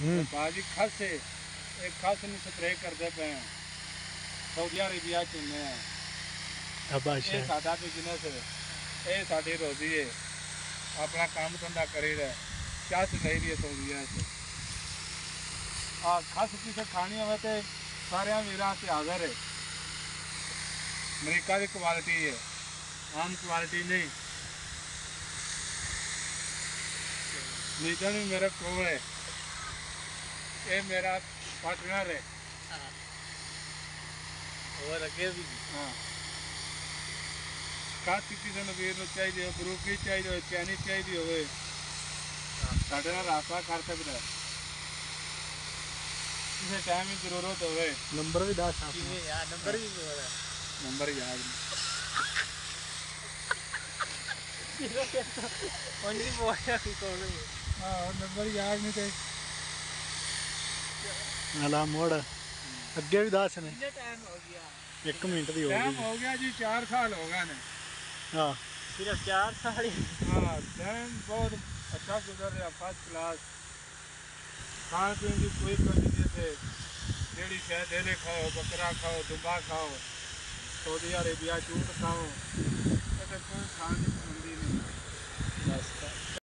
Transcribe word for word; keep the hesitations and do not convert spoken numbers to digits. बाजी खास से एक खास नहीं स्प्रे करते पे हैं सऊदी अरेबिया के में ये सादा बिजनेस है, ये साड़ी रोजी है, अपना काम धंधा करी रहे क्या सिखाई रही है सऊदी से। और खास चीज़ें खानी हमें तो सारे वीरा से हाजिर है, अमरीका की क्वालिटी है, आम क्वालिटी नहीं। नीतन भी मेरा कोल है, ये मेरा पार्टनर है। और अगे भी हाँ का किसी वीर चाहिए ग्रुप की चाहिए चैनी चाहिए हो साढ़े रास्ता कर सकता है, किसी टाइम की जरूरत हो। नंबर भी दस नंबर भी नंबर याद नहीं नंबर याद नहीं थे अला मोड़ अगे भी दस ने एक मिनट की टाइम हो गया जी, चार साल हो गए ने। हाँ सिर्फ चार साल ही। हाँ टाइम बहुत अच्छा गुजर रहा, फर्स्ट क्लास खान पीन की कोई कमी नहीं थे। डेढ़ी शह डेले खाओ, बकरा खाओ, दुबा खाओ, सऊदी अरेबिया चूट खाओ, कोई खान की पाबंदी नहीं।